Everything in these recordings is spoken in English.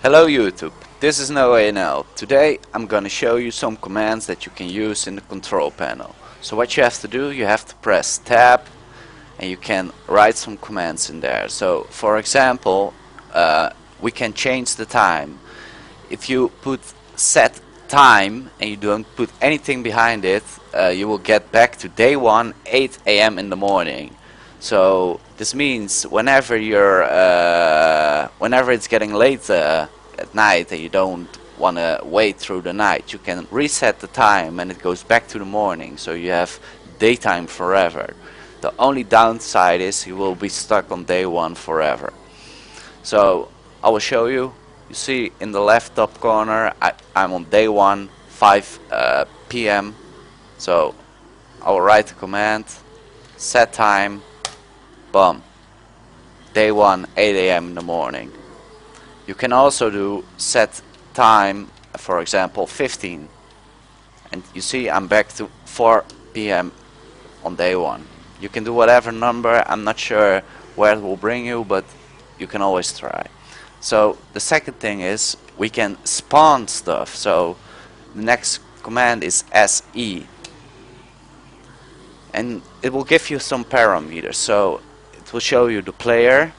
Hello YouTube, this is NoANL. Today I'm gonna show you some commands that you can use in the control panel. So what you have to do, you have to press TAB and you can write some commands in there. So for example, we can change the time. If you put set time and you don't put anything behind it, you will get back to day 1, 8 a.m. in the morning. So this means whenever you're whenever it's getting late at night and you don't want to wait through the night, you can reset the time and it goes back to the morning, so you have daytime forever. The only downside is you will be stuck on day 1 forever. So I will show you. You see in the left top corner I'm on day 1, 5 p.m. So I will write the command set time, boom, day 1, 8 a.m. in the morning. You can also do set time, for example 15, and you see I'm back to 4 p.m. on day 1. You can do whatever number, I'm not sure where it will bring you, but you can always try. So the second thing is we can spawn stuff. So the next command is SE, and it will give you some parameters. So it will show you the player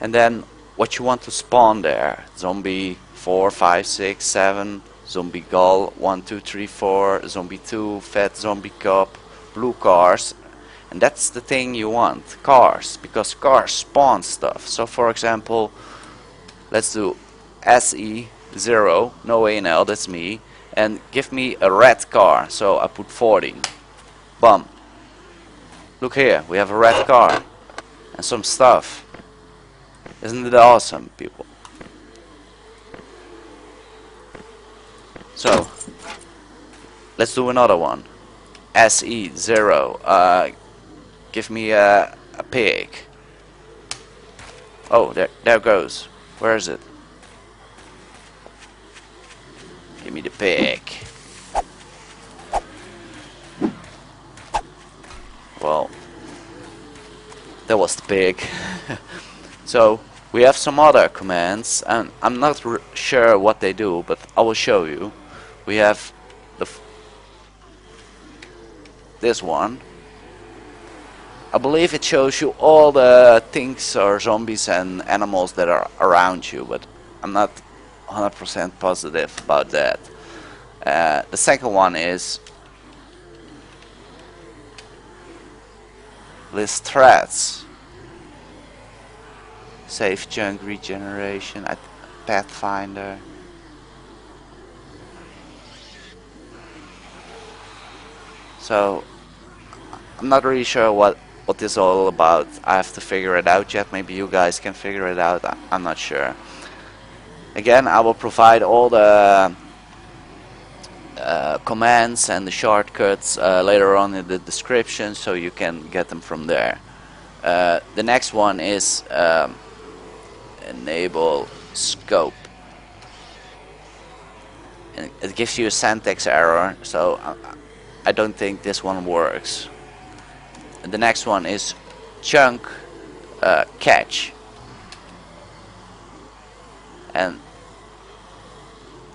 and then what you want to spawn there. Zombie 4, 5, 6, 7, zombie gull 1, 2, 3, 4, zombie 2, fat zombie cop, blue cars, and that's the thing you want, cars, because cars spawn stuff. So for example, let's do SE0, NoANL, that's me, and give me a red car. So I put 40, bum. Look here, we have a red car and some stuff. Isn't it awesome, people? So let's do another one. SE0, give me a pig. Oh, there goes. Where is it? Give me the pig. Well, that was the pig. So we have some other commands and I'm not sure what they do, but I will show you. We have the this one. I believe it shows you all the things or zombies and animals that are around you, but I'm not 100% positive about that. The second one is list threats, save junk regeneration, pathfinder. So I'm not really sure what this is all about. I have to figure it out yet. Maybe you guys can figure it out. I'm not sure. Again, I will provide all the commands and the shortcuts later on in the description, so you can get them from there. The next one is enable scope, and it gives you a syntax error, so I don't think this one works. And the next one is chunk catch, and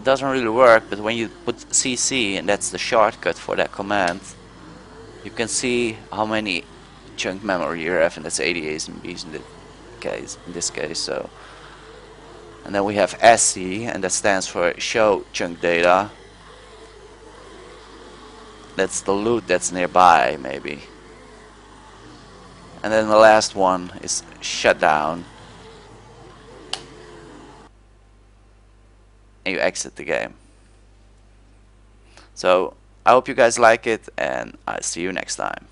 doesn't really work, but when you put CC, and that's the shortcut for that command, you can see how many chunk memory you have, and that's 80 A's and B's in this case. So, and then we have SC, and that stands for show chunk data. That's the loot that's nearby, maybe. And then the last one is shutdown. You exit the game. So I hope you guys like it, and I'll see you next time.